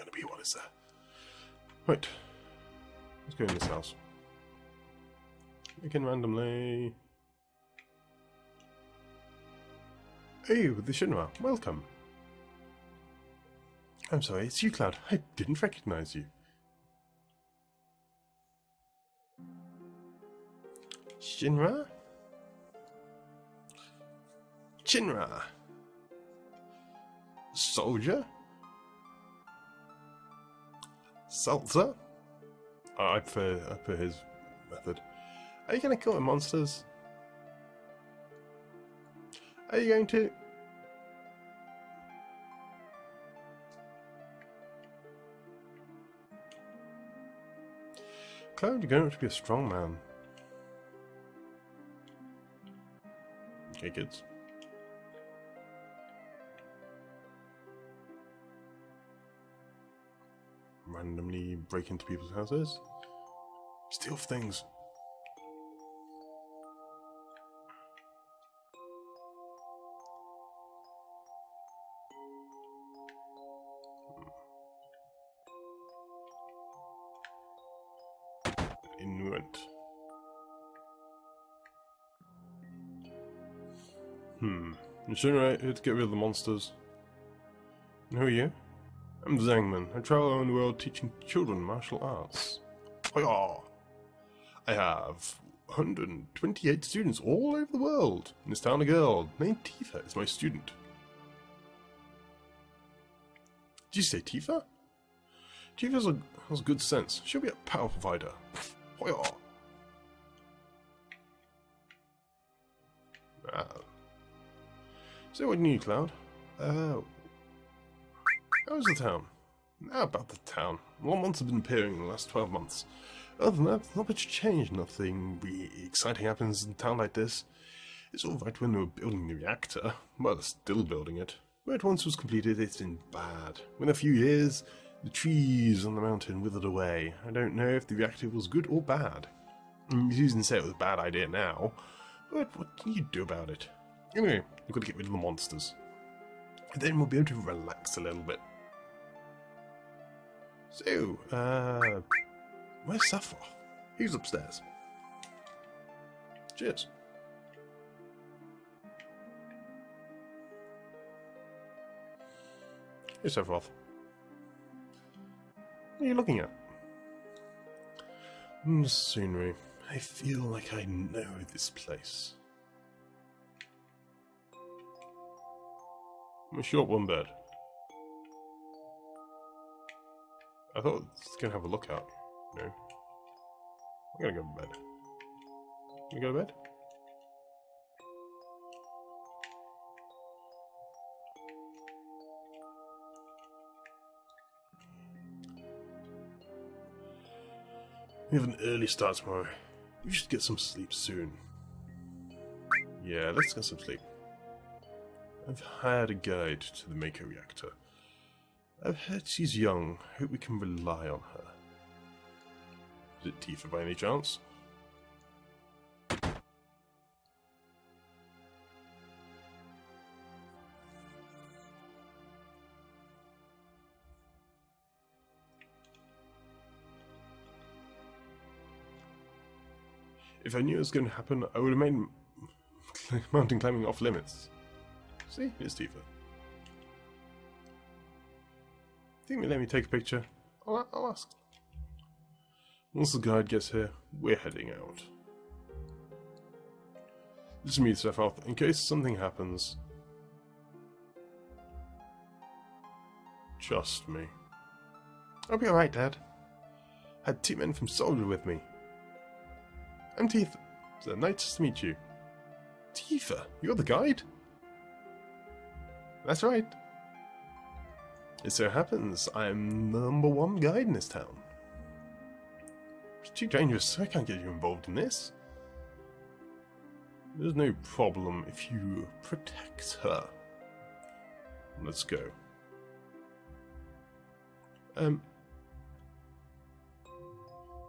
anything going to be? What is that? Right. Let's go in this house. We can randomly... Hey, the Shinra. Welcome. I'm sorry, it's you, Cloud. I didn't recognize you. Shinra? Shinra! Soldier? Seltzer? Oh, I prefer his method. Are you going to kill the monsters? Are you going to... Cloud, you're going to have to be a strong man. Okay, kids. Randomly break into people's houses. Steal things. Shinra, here to get rid of the monsters. And who are you? I'm Zengman. I travel around the world teaching children martial arts. I have 128 students all over the world. In this town, a girl named Tifa is my student. Did you say Tifa? Tifa has good sense. She'll be a power provider. So what new, Cloud? How's the town? How about the town? A lot of monsters have been appearing in the last 12 months. Other than that, not much changed. Nothing really exciting happens in a town like this. It's all right when they were building the reactor. Well, they're still building it. Where it once was completed, it's been bad. Within a few years, the trees on the mountain withered away. I don't know if the reactor was good or bad. Susan said it was a bad idea now, but what can you do about it? Anyway, we've got to get rid of the monsters. And then we'll be able to relax a little bit. So, where's Sephiroth? He's upstairs. Cheers. Here's Sephiroth. What are you looking at? Scenery. I feel like I know this place. I'm short one bed. I thought it's gonna have a lookout. No. I'm gonna go to bed. Can we go to bed? We have an early start tomorrow. We should get some sleep soon. Yeah, let's get some sleep. I've hired a guide to the Mako Reactor. I've heard she's young. I hope we can rely on her. Is it Tifa by any chance? If I knew it was going to happen, I would have made mountain climbing off limits. See, here's Tifa. Think they let me take a picture? I'll ask. Once the guide gets here, we're heading out. This is me, Sephiroth, in case something happens. Trust me. I'll be alright, Dad. I had 2 men from Soldier with me. I'm Tifa. It's nice to meet you. Tifa, you're the guide? That's right. It so happens I'm #1 guide in this town. It's too dangerous, so I can't get you involved in this. There's no problem if you protect her. Let's go.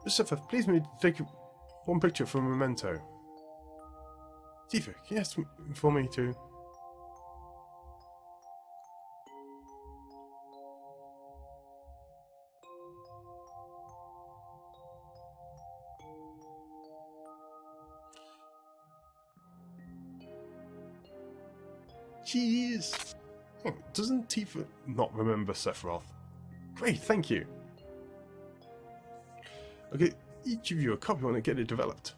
Sephiroth, please take one picture for a memento. Tifa, can you ask for me to... Jeez. Oh, doesn't Tifa not remember Sephiroth? Great, thank you. Okay, each of you a copy when I get it developed.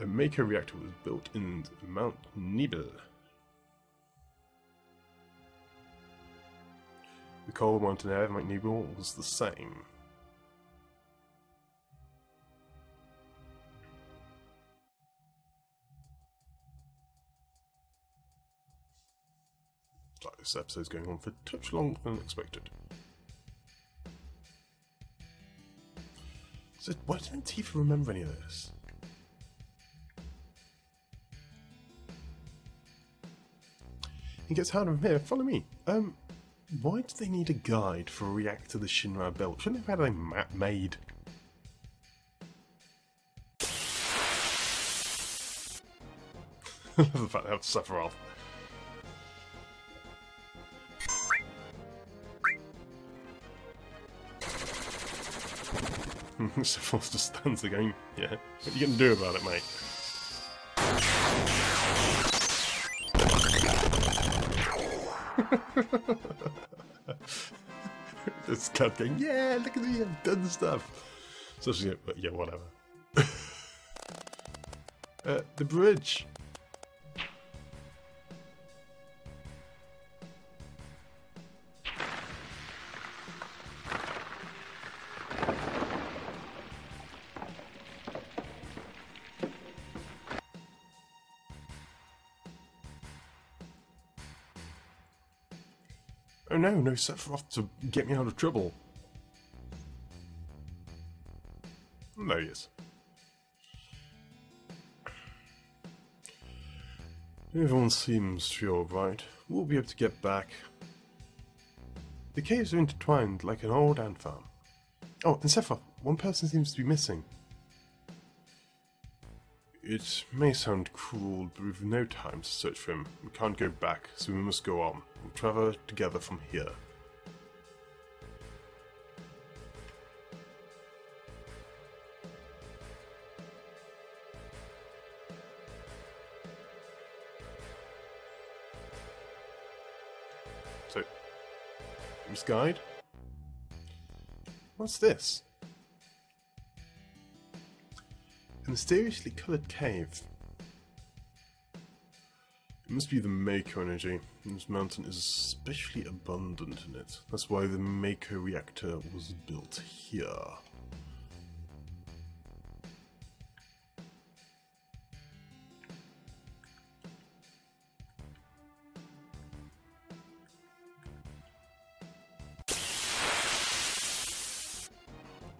A Mako Reactor was built in Mount Nibel. The coal mountain air of Mount Nibel was the same. This episode's going on for a touch longer than expected. So why didn't Tifa remember any of this? It gets harder from here, follow me. Why do they need a guide for a reactor to the Shinra belt? Shouldn't they have had a map made? I love the fact they have Sephiroth. Sephiroth just stands again. Yeah. What are you going to do about it, mate? It's Cloud going, yeah, look at me, I've done stuff. So she's going, yeah, whatever. The bridge. Oh no, no Sephiroth to get me out of trouble. And there he is. Everyone seems to be alright. We'll be able to get back. The caves are intertwined like an old ant farm. Oh, and Sephiroth, one person seems to be missing. It may sound cruel, but we've no time to search for him. We can't go back, so we must go on. We'll travel together from here. So, this guide? What's this? A mysteriously coloured cave. It must be the Mako energy. This mountain is especially abundant in it. That's why the Mako reactor was built here.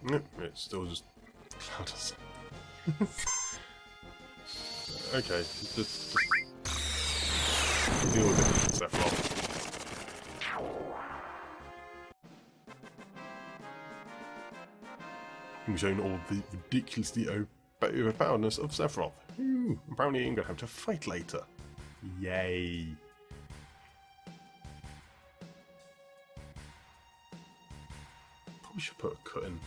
Nope, it's still just Cloud. Okay, just deal with it, Sephiroth. I'm showing all the ridiculously overpoweredness of Sephiroth. Ooh, apparently I'm going to have to fight later. Yay. Probably should put a cut in.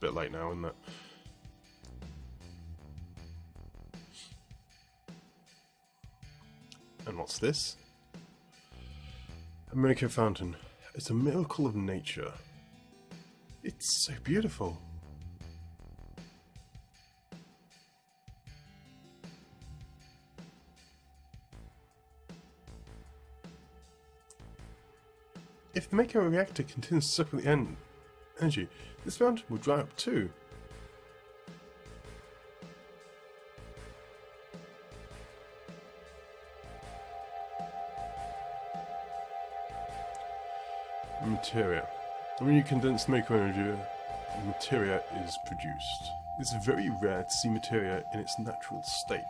Bit late now, isn't it? And what's this? A Mako fountain. It's a miracle of nature. It's so beautiful. If the Mako reactor continues to suck at the end energy, this fountain will dry up too. Materia. When you condense Mako energy, materia is produced. It's very rare to see materia in its natural state.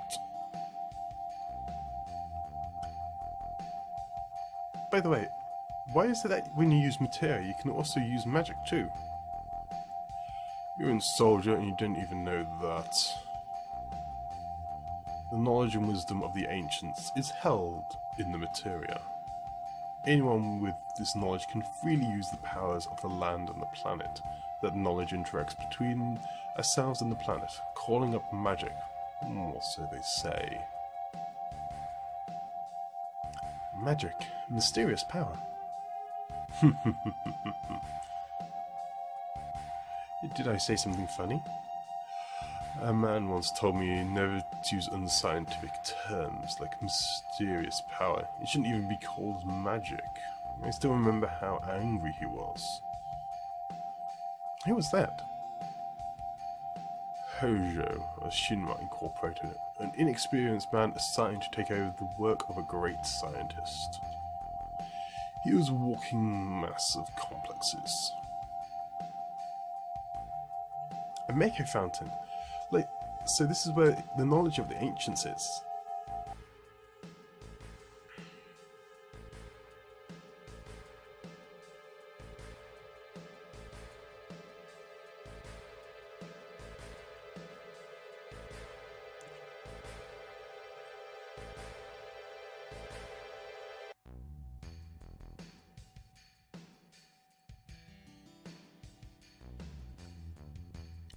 By the way, why is it that when you use materia, you can also use magic too? You're in Soldier and you don't even know that. The knowledge and wisdom of the ancients is held in the materia. Anyone with this knowledge can freely use the powers of the land and the planet. That knowledge interacts between ourselves and the planet, calling up magic, or so they say. Magic, mysterious power. Did I say something funny? A man once told me never to use unscientific terms like mysterious power. It shouldn't even be called magic. I still remember how angry he was. Who was that? Hojo, of Shinra Incorporated, an inexperienced man assigned to take over the work of a great scientist. He was a walking mass of complexes. A Mako fountain. Like, so this is where the knowledge of the ancients is.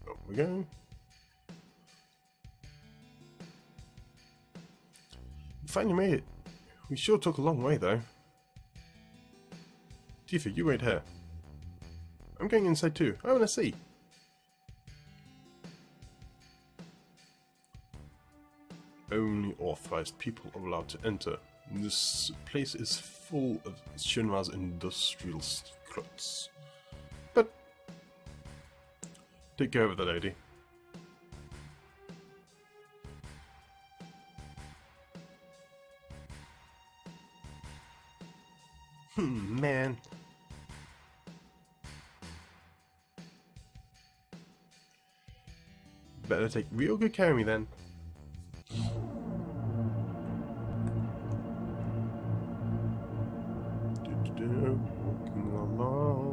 Up we go. Finally made it. We sure took a long way though. Tifa, you wait here. I'm going inside too. I want to see. Only authorized people are allowed to enter. This place is full of Shinra's industrial secrets. But take care of the lady. Man. Better take real good care of me then. Walking along.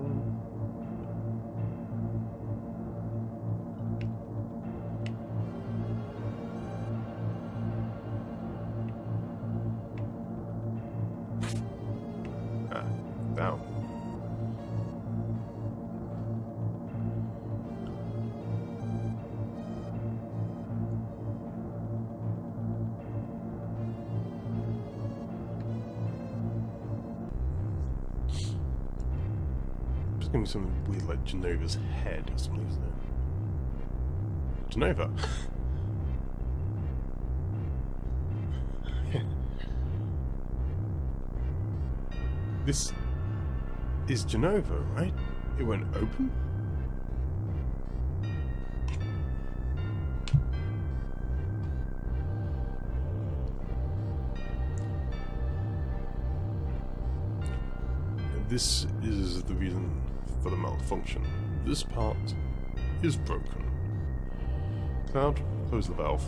It's gonna be something weird like Jenova's head or something, isn't it? Jenova? This is Jenova, right? It won't open? This is the reason for the malfunction. This part is broken. Cloud, close the valve.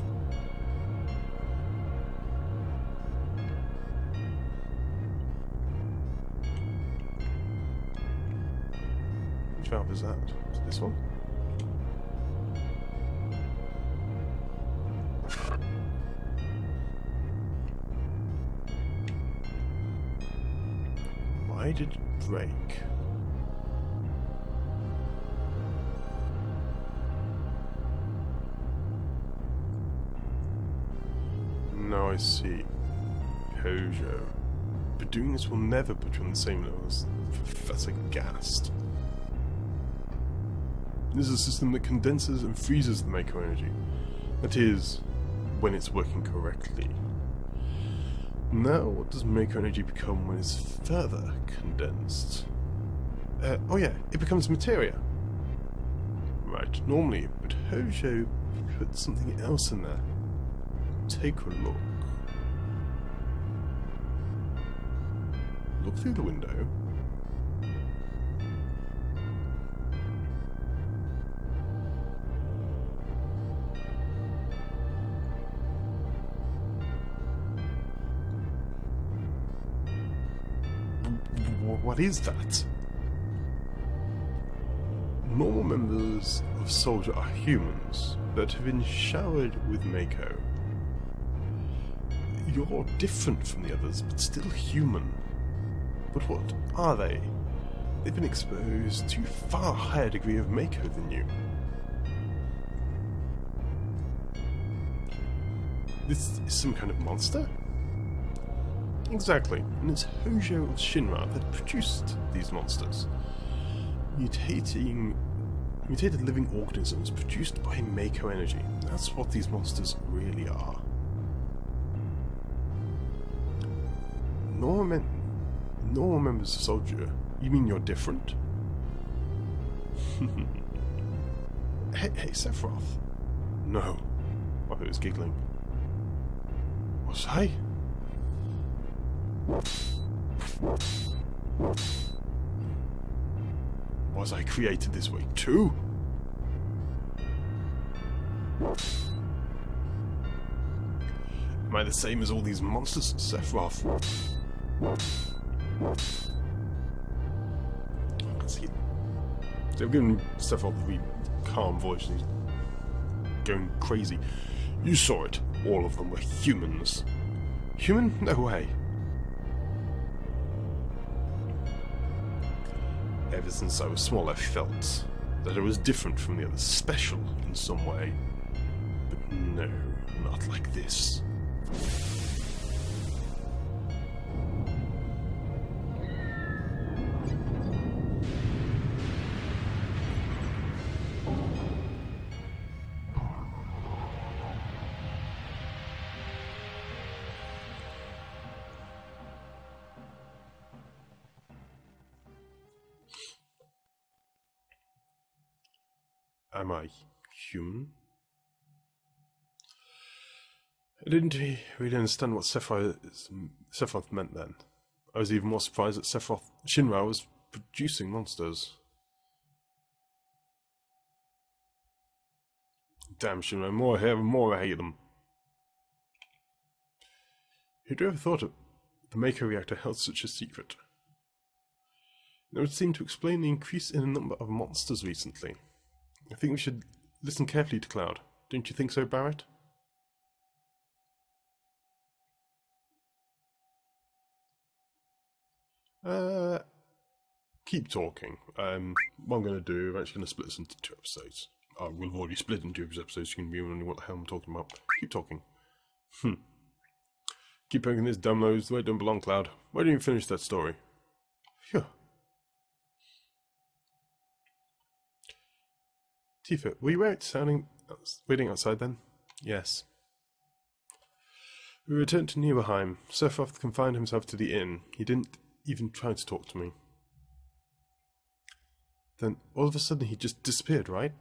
Which valve is that? Is it this one? Why did it break? Now I see. Hojo. But doing this will never put you on the same level as Professor Gast. This is a system that condenses and freezes the Mako energy. That is, when it's working correctly. Now, what does Mako energy become when it's further condensed? Oh yeah, it becomes materia. Right, normally, but Hojo put something else in there. Take a look. Look through the window. What is that? Normal members of Soldier are humans that have been showered with Mako. You're different from the others, but still human. But what are they? They've been exposed to a far higher degree of Mako than you. This is some kind of monster? Exactly, and it's Hojo of Shinra that produced these monsters. Mutated living organisms produced by Mako energy. That's what these monsters really are. Normal members of Soldier, you mean you're different? Hey, Sephiroth. No. I was giggling. Was I? Was I created this way too? Am I the same as all these monsters, Sephiroth? I can see it. They've given Sephiroth a really calm voice and he's going crazy. You saw it. All of them were humans. Human? No way. Ever since I was small, I felt that I was different from the others, special in some way. But no, not like this. Am I human? I didn't really understand what Sephiroth meant then. I was even more surprised that Shinra was producing monsters. Damn Shinra, more I hear, more I hate them. Who'd ever thought of the Mako Reactor held such a secret? It would seem to explain the increase in the number of monsters recently. I think we should listen carefully to Cloud. Don't you think so, Barrett? Keep talking. What I'm going to do, I'm actually going to split this into two episodes. Oh, we'll have already split into two episodes, so you can be wondering what the hell I'm talking about. Keep talking. Keep poking this dumb nose the way it don't belong, Cloud. Why don't you finish that story? Phew. Tifa, were you out waiting outside then? Yes. We returned to Nibelheim. Sephiroth confined himself to the inn. He didn't even try to talk to me. Then, all of a sudden, he just disappeared, right?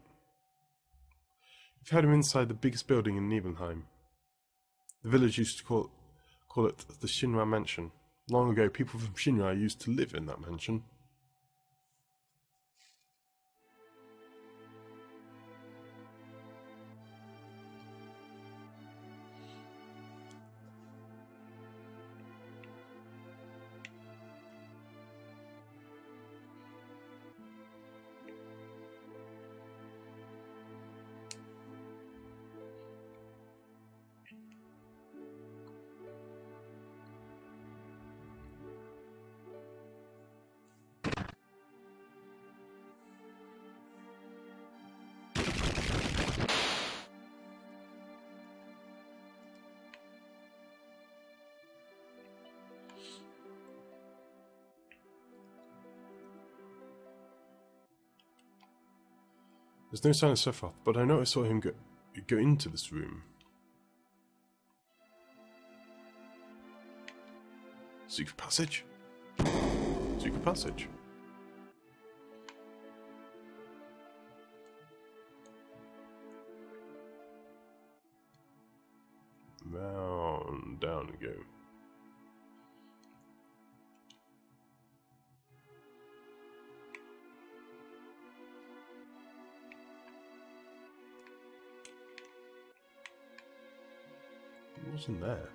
We've had him inside the biggest building in Nibelheim. The village used to call it the Shinra Mansion. Long ago, people from Shinra used to live in that mansion. There's no sign of Sephiroth, but I know I saw him go into this room. Secret passage? Secret passage? Round, down and go. What's in there?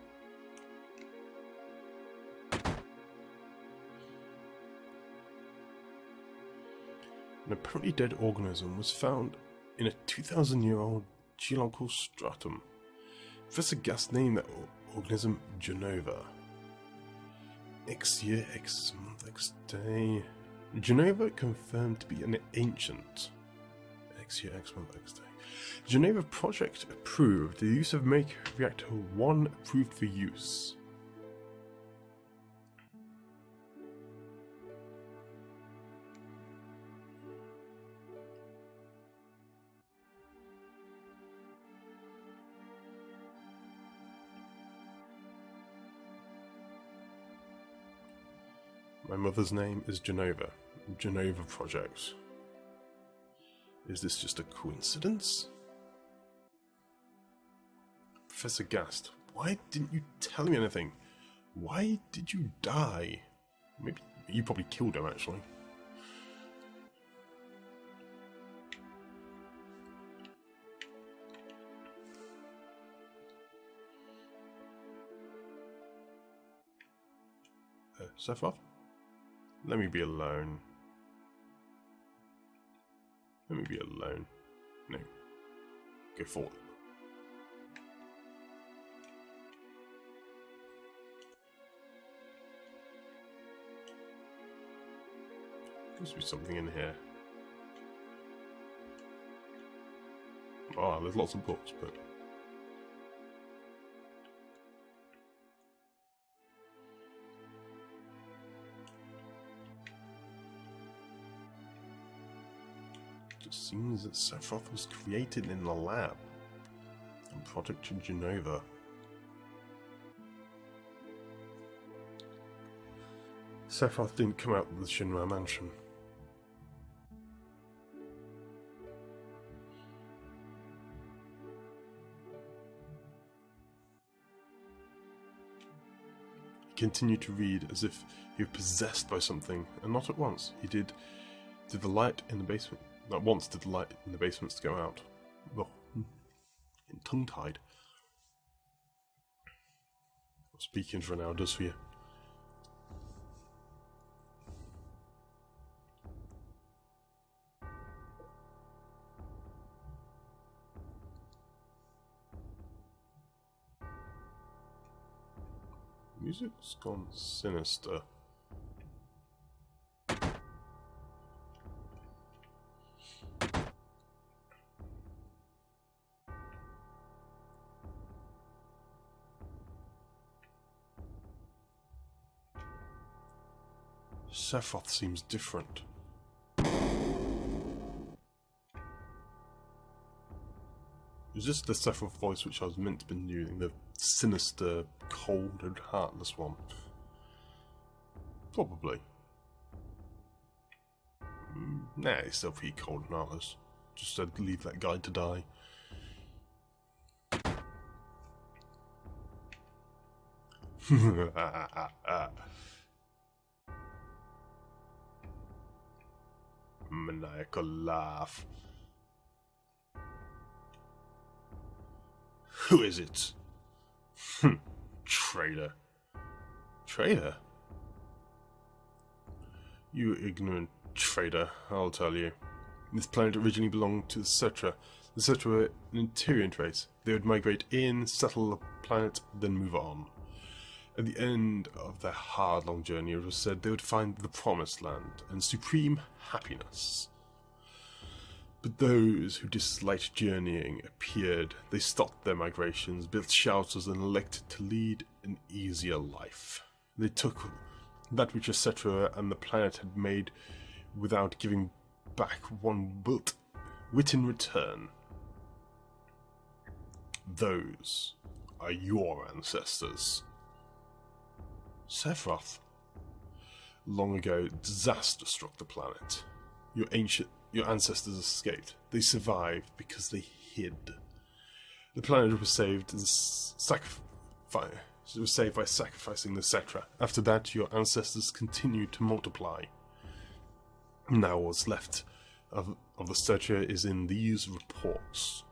An apparently dead organism was found in a 2,000-year-old geological stratum. Professor Gast named that organism Jenova. X year, X month, X day. Jenova confirmed to be an ancient. X year, X month, X day. Jenova project approved. The use of Mako Reactor 1 approved for use. My mother's name is Jenova. Jenova Project. Is this just a coincidence? Professor Gast, why didn't you tell me anything? Why did you die? Maybe you probably killed him, actually. Sephiroth? Let me be alone. Let me be alone. No. Go forward. Must be something in here. Ah, there's lots of books, but... seems that Sephiroth was created in the lab and project to Jenova. Sephiroth didn't come out of the Shinra Mansion. He continued to read as if he were possessed by something, and not at once. He did to the light in the basement. Not once did the light in the basements go out. Well, getting tongue-tied. What speaking for an hour does for you. Music's gone sinister. Sephiroth seems different. Is this the Sephiroth voice which I was meant to be using? The sinister, cold and heartless one? Probably. Nah, it's still pretty cold and heartless. Just said leave that guy to die. Maniacal laugh. Who is it? Hm, traitor. Traitor? You ignorant traitor, I'll tell you. This planet originally belonged to the Cetra. The Cetra were an Antirian race. They would migrate in, settle the planet, then move on. At the end of their hard, long journey, it was said they would find the Promised Land and supreme happiness. But those who disliked journeying appeared. They stopped their migrations, built shelters, and elected to lead an easier life. They took that which Cetra and the planet had made without giving back one whit in return. Those are your ancestors. Sephiroth. Long ago, disaster struck the planet. Your ancestors escaped. They survived because they hid. The planet was saved and saved by sacrificing the Cetra. After that, your ancestors continued to multiply. Now what's left of the Cetra is in these reports.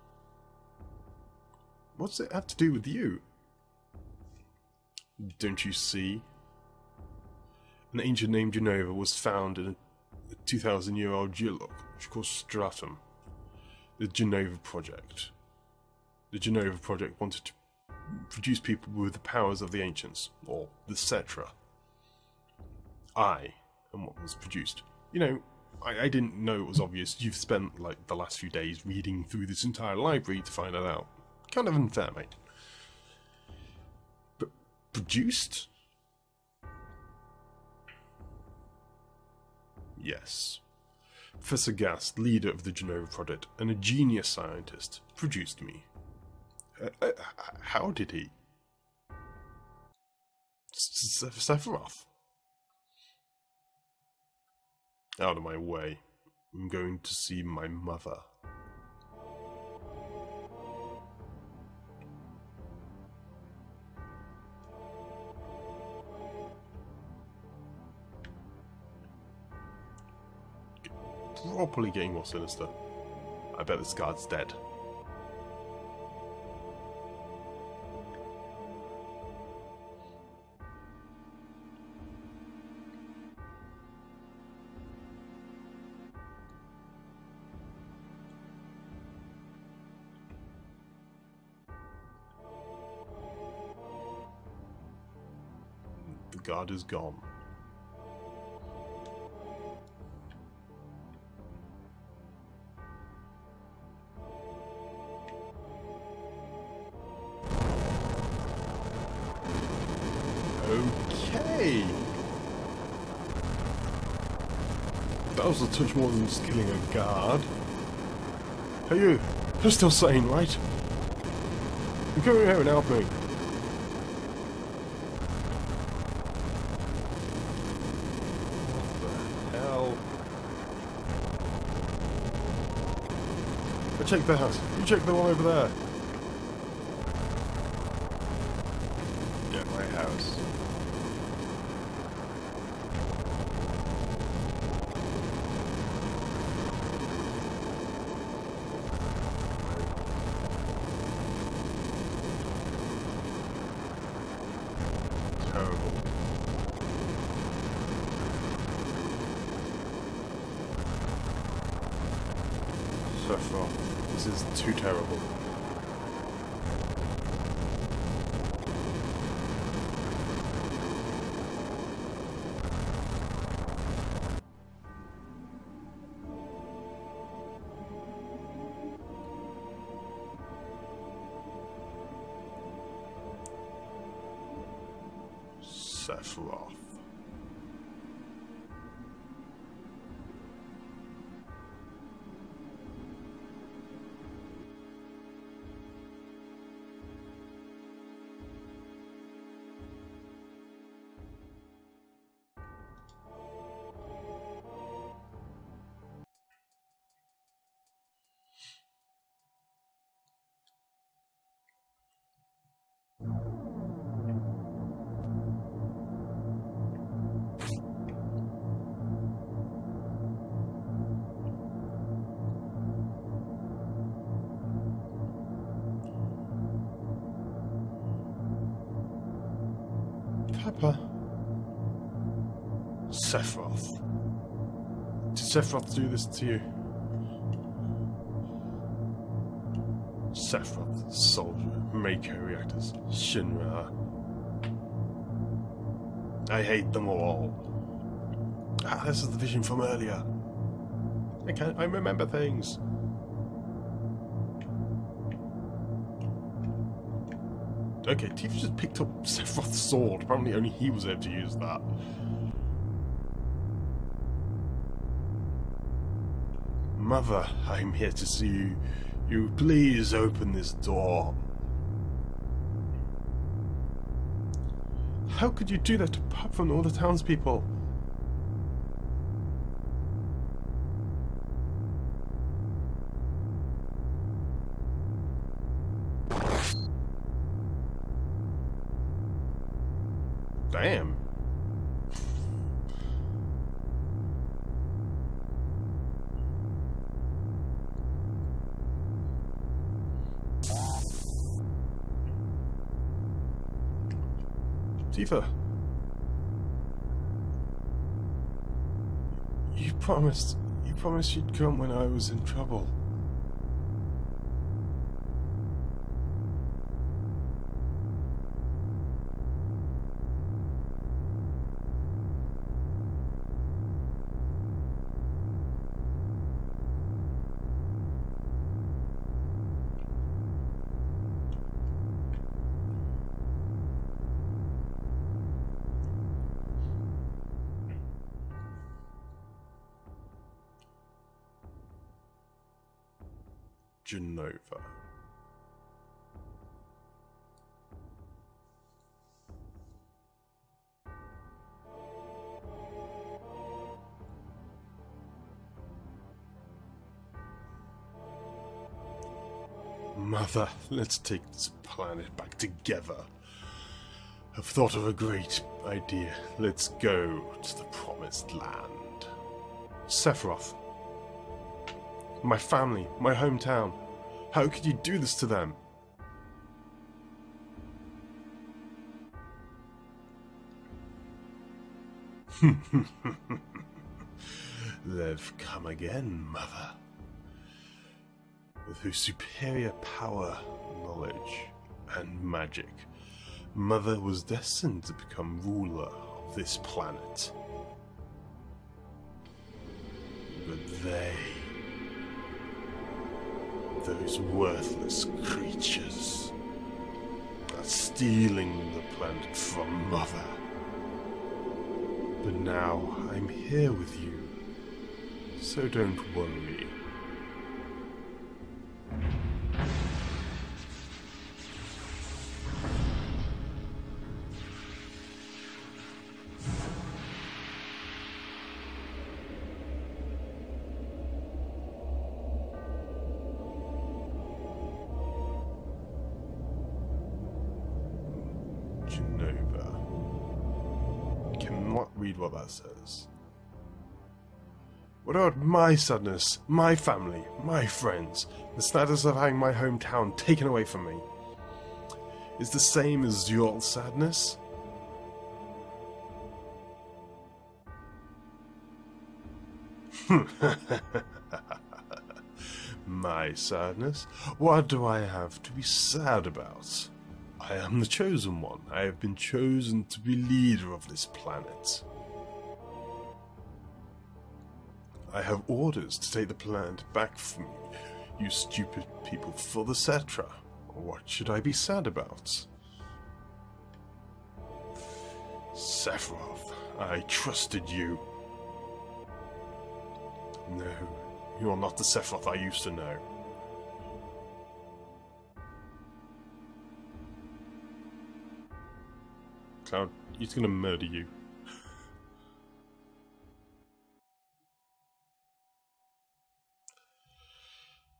What's it have to do with you? Don't you see? An ancient named Jenova was found in a 2,000-year-old geological stratum. The Jenova Project. The Jenova Project wanted to produce people with the powers of the ancients, or the Cetra. I am what was produced. You know, I didn't know it was obvious. You've spent, like, the last few days reading through this entire library to find that out. Kind of unfair, mate. But produced? Yes. Professor Gast, leader of the Jenova Project, and a genius scientist, produced me. How did he? Sephiroth. Out of my way. I'm going to see my mother. Probably getting more sinister. I bet this guard's dead. The guard is gone. Okay! That was a touch more than just killing a guard. Hey you! You're still sane, right? Come over here and help me! What the hell? I checked the house. You check the one over there. Yeah, my house. So far, this is too terrible. Sephiroth. Pepper. Sephiroth. Did Sephiroth do this to you? Sephiroth, Soldier, Mako Reactors, Shinra. I hate them all. Ah, this is the vision from earlier. I remember things. Okay, Tifa just picked up Sephiroth's sword. Apparently only he was able to use that. Mother, I'm here to see you. You please open this door. How could you do that apart from all the townspeople? Damn. Tifa. You promised you'd come when I was in trouble. Jenova. Mother, let's take this planet back together. I've thought of a great idea. Let's go to the promised land. Sephiroth. My family, my hometown. How could you do this to them? They've come again, Mother. With her superior power, knowledge, and magic, Mother was destined to become ruler of this planet. But they... those worthless creatures are stealing the planet from Mother. But now I'm here with you, so don't worry. Says. What about my sadness, my family, my friends, the status of having my hometown taken away from me? Is the same as your sadness? My sadness? What do I have to be sad about? I am the chosen one. I have been chosen to be leader of this planet. I have orders to take the planet back from you, you stupid people, for the Cetra. What should I be sad about? Sephiroth, I trusted you. No, you're not the Sephiroth I used to know. Cloud, he's gonna murder you.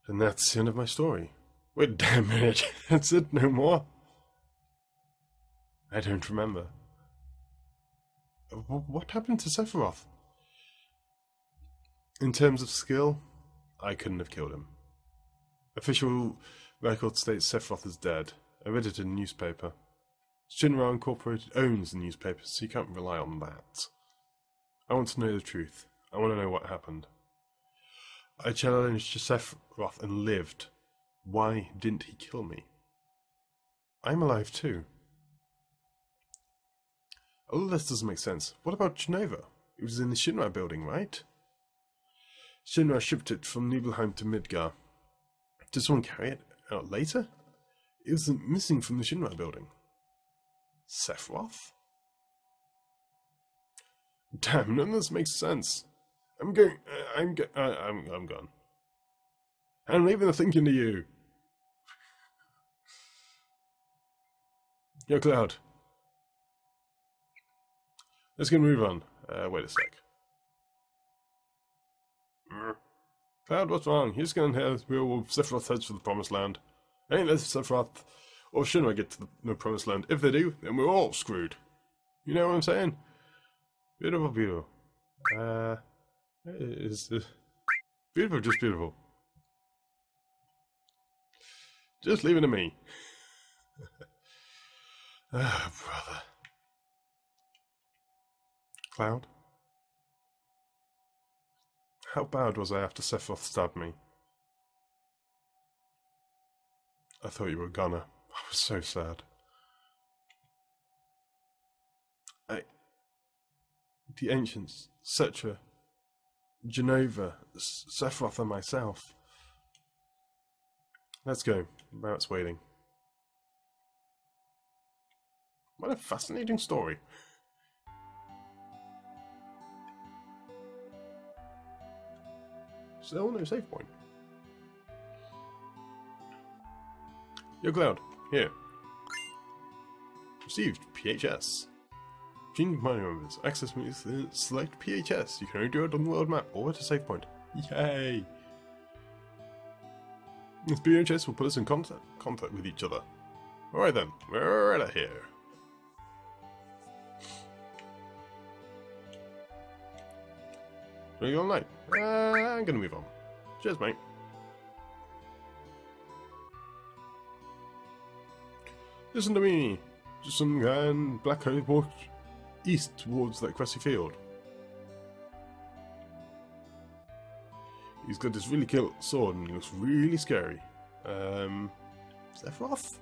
And that's the end of my story. Wait, damn it. That's it, no more? I don't remember. What happened to Sephiroth? In terms of skill, I couldn't have killed him. Official record states Sephiroth is dead. I read it in a newspaper. Shinra Incorporated owns the newspaper, so you can't rely on that. I want to know the truth. I want to know what happened. I challenged Sephiroth and lived. Why didn't he kill me? I'm alive too. Oh, this doesn't make sense. What about Jenova? It was in the Shinra building, right? Shinra shipped it from Nibelheim to Midgar. Did someone carry it out later? It was missing from the Shinra building. Sephiroth? Damn, none of this makes sense. I'm gone. I'm leaving the thinking to you. Yo, Cloud. Let's get move on. Wait a sec. Cloud, what's wrong? He's going to have Sephiroth heads for the promised land. Ain't let Sephiroth or Shinra get to the promised land. If they do, then we're all screwed. You know what I'm saying? Beautiful, beautiful. It's beautiful, just beautiful. Just leave it to me. Ah, brother. Cloud? How bad was I after Sephiroth stabbed me? I thought you were gonna. I was so sad. The ancients, Cetra, Jenova, Sephiroth and myself. Let's go. Now it's waiting. What a fascinating story. Still no save point. Yo, Cloud. Here. Received. PHS. Gene mining members. Access me. Select PHS. You can only do it on the world map or at a save point. Yay! This PHS will put us in contact with each other. Alright then, we're out of here. Going all night. I'm gonna move on. Cheers, mate. Listen to me. Just some guy in black coat walked east towards that grassy field. He's got this really cool sword and he looks really scary. Sephiroth?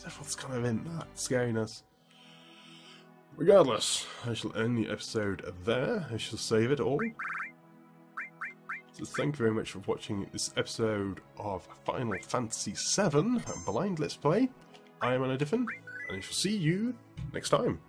Sephiroth's kind of in that scariness. Regardless, I shall end the episode there. I shall save it all. So thank you very much for watching this episode of Final Fantasy VII Blind Let's Play. I am AnerDyfan, and I shall see you next time.